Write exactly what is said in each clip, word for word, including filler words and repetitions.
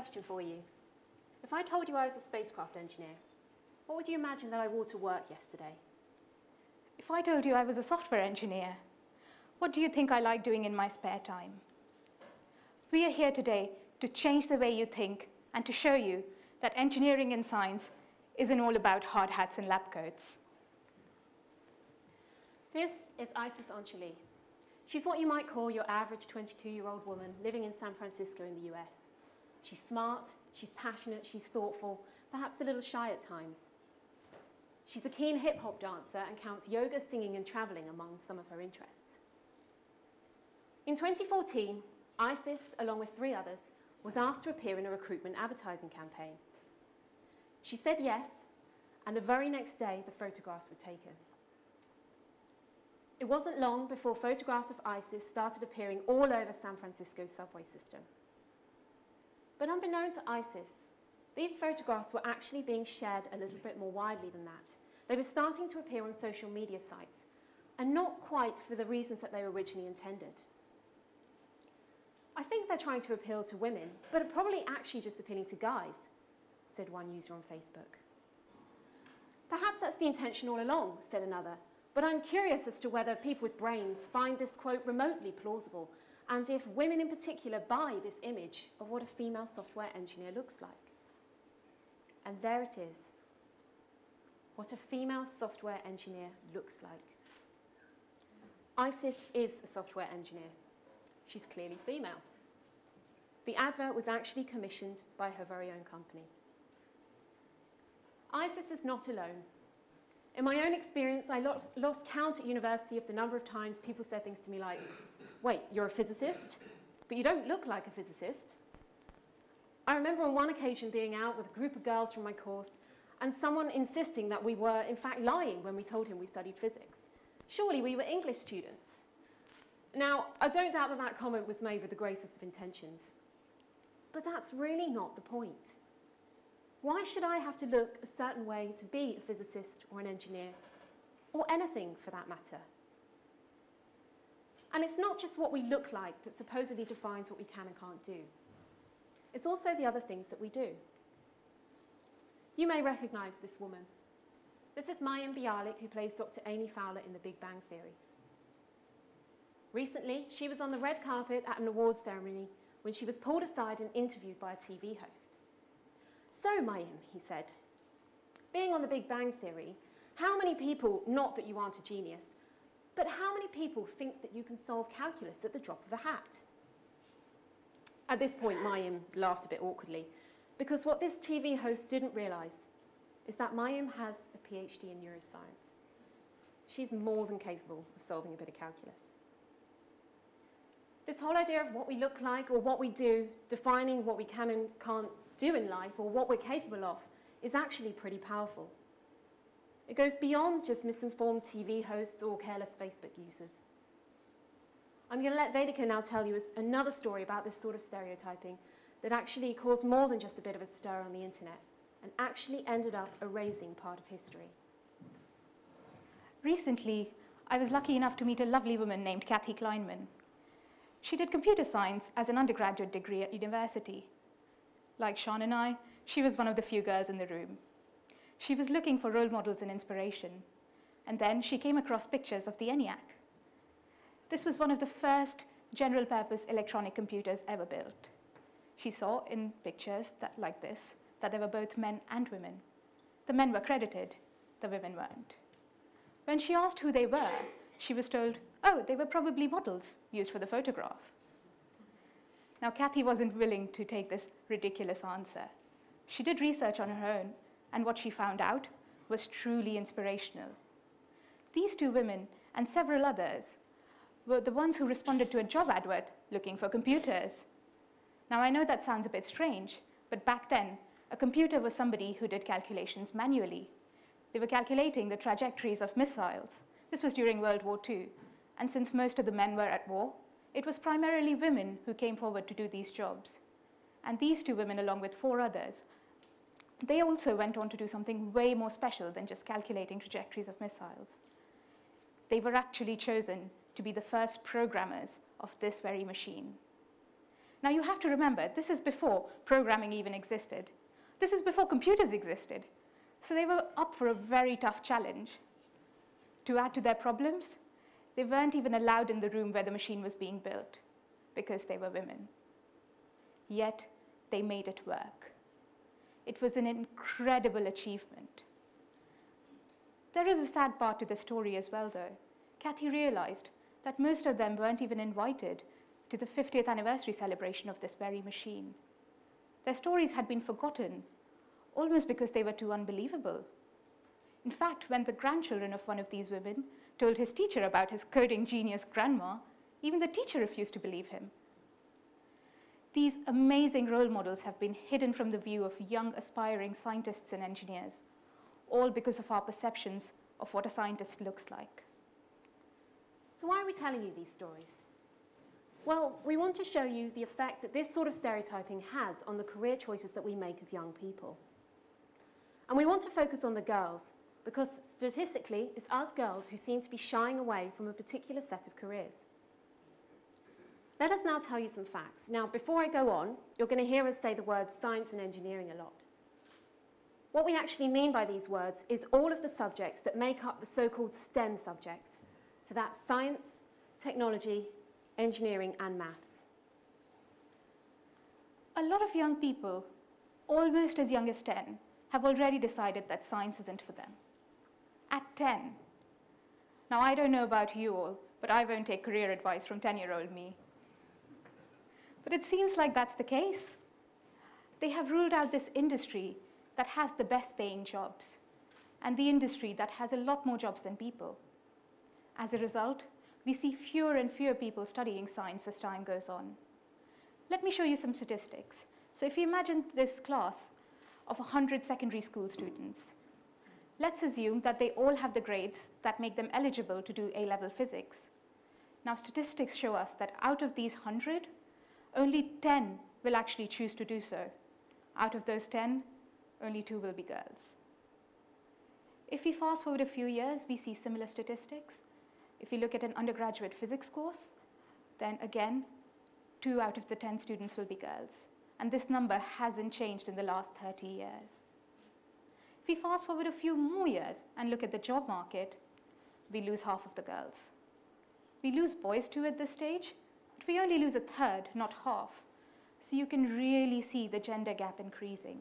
question for you. If I told you I was a spacecraft engineer, what would you imagine that I wore to work yesterday? If I told you I was a software engineer, what do you think I like doing in my spare time? We are here today to change the way you think and to show you that engineering and science isn't all about hard hats and lab coats. This is Isis Anshali. She's what you might call your average twenty-two-year-old woman living in San Francisco in the U S. She's smart, she's passionate, she's thoughtful, perhaps a little shy at times. She's a keen hip-hop dancer and counts yoga, singing and traveling among some of her interests. In twenty fourteen, Isis, along with three others, was asked to appear in a recruitment advertising campaign. She said yes, and the very next day, the photographs were taken. It wasn't long before photographs of Isis started appearing all over San Francisco's subway system. But unbeknown to Isis, these photographs were actually being shared a little bit more widely than that. They were starting to appear on social media sites, and not quite for the reasons that they were originally intended. I think they're trying to appeal to women, but are probably actually just appealing to guys, said one user on Facebook. Perhaps that's the intention all along, said another, but I'm curious as to whether people with brains find this quote remotely plausible, and if women in particular buy this image of what a female software engineer looks like. And there it is, what a female software engineer looks like. Isis is a software engineer. She's clearly female. The advert was actually commissioned by her very own company. Isis is not alone. In my own experience, I lost, lost count at university of the number of times people said things to me like, wait, you're a physicist, but you don't look like a physicist. I remember on one occasion being out with a group of girls from my course and someone insisting that we were, in fact, lying when we told him we studied physics. Surely we were English students. Now, I don't doubt that that comment was made with the greatest of intentions. But that's really not the point. Why should I have to look a certain way to be a physicist or an engineer, or anything for that matter? And it's not just what we look like that supposedly defines what we can and can't do. It's also the other things that we do. You may recognize this woman. This is Mayim Bialik, who plays Doctor Amy Fowler in The Big Bang Theory. Recently, she was on the red carpet at an awards ceremony when she was pulled aside and interviewed by a T V host. So, Mayim, he said, being on The Big Bang Theory, how many people, not that you aren't a genius, but how many people think that you can solve calculus at the drop of a hat? At this point, Mayim laughed a bit awkwardly, because what this T V host didn't realise is that Mayim has a PhD in neuroscience. She's more than capable of solving a bit of calculus. This whole idea of what we look like or what we do, defining what we can and can't do in life or what we're capable of, is actually pretty powerful. It goes beyond just misinformed T V hosts or careless Facebook users. I'm going to let Vedika now tell you another story about this sort of stereotyping that actually caused more than just a bit of a stir on the internet and actually ended up erasing part of history. Recently, I was lucky enough to meet a lovely woman named Cathy Kleinman. She did computer science as an undergraduate degree at university. Like Sean and I, she was one of the few girls in the room. She was looking for role models and inspiration, and then she came across pictures of the ENIAC. This was one of the first general-purpose electronic computers ever built. She saw in pictures that, like this, that there were both men and women. The men were credited, the women weren't. When she asked who they were, she was told, oh, they were probably models used for the photograph. Now, Cathy wasn't willing to take this ridiculous answer. She did research on her own, and what she found out was truly inspirational. These two women and several others were the ones who responded to a job advert looking for computers. Now, I know that sounds a bit strange, but back then, a computer was somebody who did calculations manually. They were calculating the trajectories of missiles. This was during World War Two, and since most of the men were at war, it was primarily women who came forward to do these jobs. And these two women, along with four others, they also went on to do something way more special than just calculating trajectories of missiles. They were actually chosen to be the first programmers of this very machine. Now you have to remember, this is before programming even existed. This is before computers existed. So they were up for a very tough challenge. To add to their problems, they weren't even allowed in the room where the machine was being built because they were women. Yet they made it work. It was an incredible achievement. There is a sad part to the story as well, though. Cathy realized that most of them weren't even invited to the fiftieth anniversary celebration of this very machine. Their stories had been forgotten, almost because they were too unbelievable. In fact, when the grandchildren of one of these women told his teacher about his coding genius grandma, even the teacher refused to believe him. These amazing role models have been hidden from the view of young aspiring scientists and engineers, all because of our perceptions of what a scientist looks like. So why are we telling you these stories? Well, we want to show you the effect that this sort of stereotyping has on the career choices that we make as young people. And we want to focus on the girls, because statistically, it's us girls who seem to be shying away from a particular set of careers. Let us now tell you some facts. Now, before I go on, you're going to hear us say the words science and engineering a lot. What we actually mean by these words is all of the subjects that make up the so-called STEM subjects. So that's science, technology, engineering, and maths. A lot of young people, almost as young as ten, have already decided that science isn't for them. At ten. Now, I don't know about you all, but I won't take career advice from ten-year-old me. But it seems like that's the case. They have ruled out this industry that has the best paying jobs, and the industry that has a lot more jobs than people. As a result, we see fewer and fewer people studying science as time goes on. Let me show you some statistics. So if you imagine this class of one hundred secondary school students, let's assume that they all have the grades that make them eligible to do A-level physics. Now, statistics show us that out of these one hundred, only ten will actually choose to do so. Out of those ten, only two will be girls. If we fast forward a few years, we see similar statistics. If you look at an undergraduate physics course, then again, two out of the ten students will be girls. And this number hasn't changed in the last thirty years. If we fast forward a few more years and look at the job market, we lose half of the girls. We lose boys too at this stage, but we only lose a third, not half. So you can really see the gender gap increasing.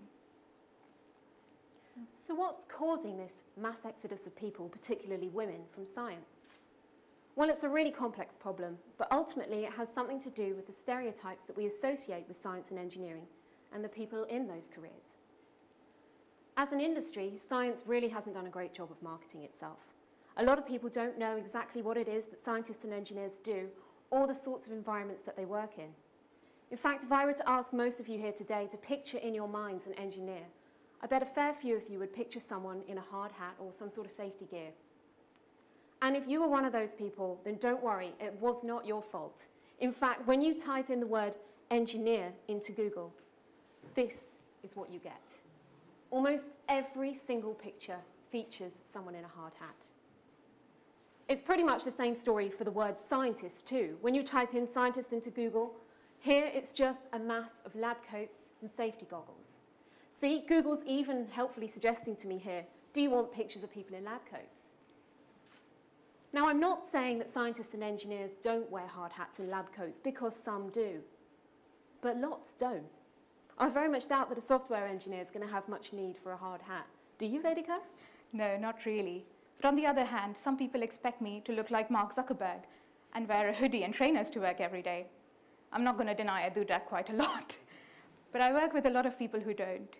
So what's causing this mass exodus of people, particularly women, from science? Well, it's a really complex problem, but ultimately it has something to do with the stereotypes that we associate with science and engineering and the people in those careers. As an industry, science really hasn't done a great job of marketing itself. A lot of people don't know exactly what it is that scientists and engineers do or the sorts of environments that they work in. In fact, if I were to ask most of you here today to picture in your minds an engineer, I bet a fair few of you would picture someone in a hard hat or some sort of safety gear. And if you were one of those people, then don't worry, it was not your fault. In fact, when you type in the word engineer into Google, this is what you get. Almost every single picture features someone in a hard hat. It's pretty much the same story for the word scientist too. When you type in scientist into Google, here it's just a mass of lab coats and safety goggles. See, Google's even helpfully suggesting to me here, do you want pictures of people in lab coats? Now, I'm not saying that scientists and engineers don't wear hard hats and lab coats, because some do, but lots don't. I very much doubt that a software engineer is going to have much need for a hard hat. Do you, Vedika? No, not really. But on the other hand, some people expect me to look like Mark Zuckerberg and wear a hoodie and trainers to work every day. I'm not going to deny I do that quite a lot. But I work with a lot of people who don't.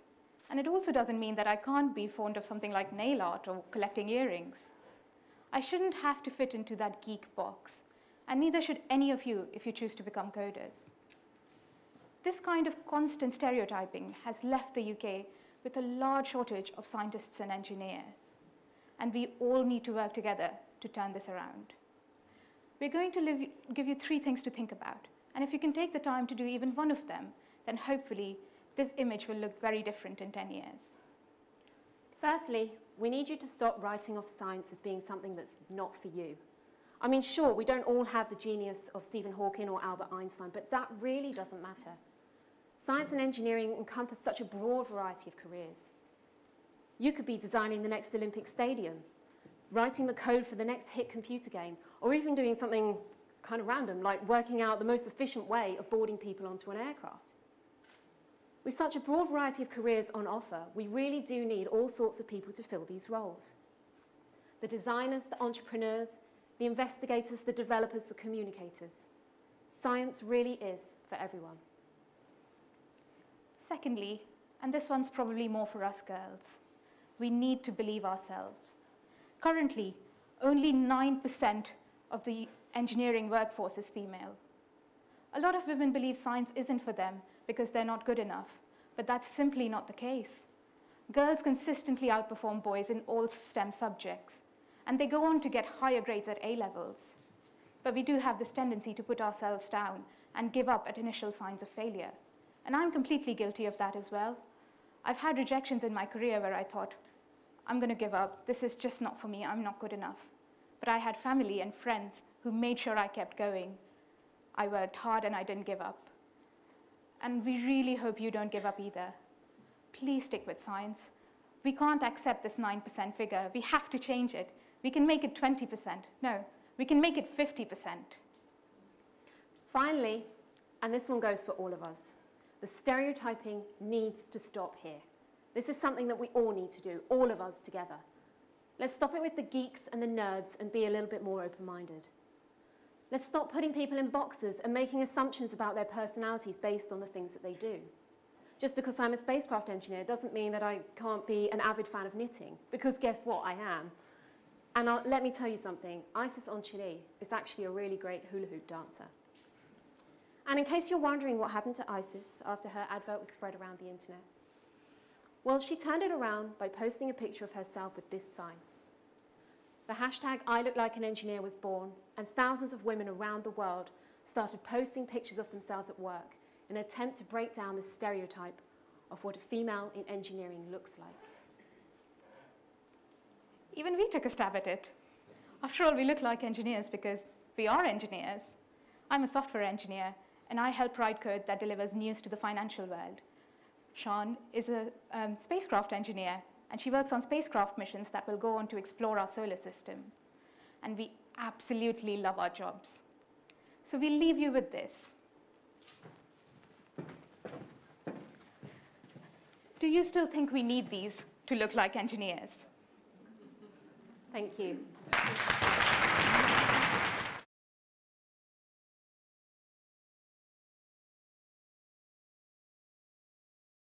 And it also doesn't mean that I can't be fond of something like nail art or collecting earrings. I shouldn't have to fit into that geek box, and neither should any of you if you choose to become coders. This kind of constant stereotyping has left the U K with a large shortage of scientists and engineers, and we all need to work together to turn this around. We're going to live, give you three things to think about, and if you can take the time to do even one of them, then hopefully this image will look very different in ten years. Firstly, we need you to stop writing off science as being something that's not for you. I mean, sure, we don't all have the genius of Stephen Hawking or Albert Einstein, but that really doesn't matter. Science and engineering encompass such a broad variety of careers. You could be designing the next Olympic stadium, writing the code for the next hit computer game, or even doing something kind of random, like working out the most efficient way of boarding people onto an aircraft. With such a broad variety of careers on offer, we really do need all sorts of people to fill these roles. The designers, the entrepreneurs, the investigators, the developers, the communicators. Science really is for everyone. Secondly, and this one's probably more for us girls, we need to believe ourselves. Currently, only nine percent of the engineering workforce is female. A lot of women believe science isn't for them because they're not good enough, but that's simply not the case. Girls consistently outperform boys in all STEM subjects, and they go on to get higher grades at A levels. But we do have this tendency to put ourselves down and give up at initial signs of failure. And I'm completely guilty of that as well. I've had rejections in my career where I thought, I'm going to give up. This is just not for me. I'm not good enough. But I had family and friends who made sure I kept going. I worked hard and I didn't give up. And we really hope you don't give up either. Please stick with science. We can't accept this nine percent figure. We have to change it. We can make it twenty percent. No, we can make it fifty percent. Finally, and this one goes for all of us, the stereotyping needs to stop here. This is something that we all need to do, all of us together. Let's stop it with the geeks and the nerds and be a little bit more open-minded. Let's stop putting people in boxes and making assumptions about their personalities based on the things that they do. Just because I'm a spacecraft engineer doesn't mean that I can't be an avid fan of knitting, because guess what, I am. And I'll, let me tell you something, Isis Anshali is actually a really great hula hoop dancer. And in case you're wondering what happened to Isis after her advert was spread around the internet, well, she turned it around by posting a picture of herself with this sign. The hashtag I Look Like an Engineer was born, and thousands of women around the world started posting pictures of themselves at work in an attempt to break down the stereotype of what a female in engineering looks like. Even we took a stab at it. After all, we look like engineers because we are engineers. I'm a software engineer, and I help write code that delivers news to the financial world. Sean is a um, spacecraft engineer, and she works on spacecraft missions that will go on to explore our solar systems. And we absolutely love our jobs. So we we'll leave you with this. Do you still think we need these to look like engineers? Thank you.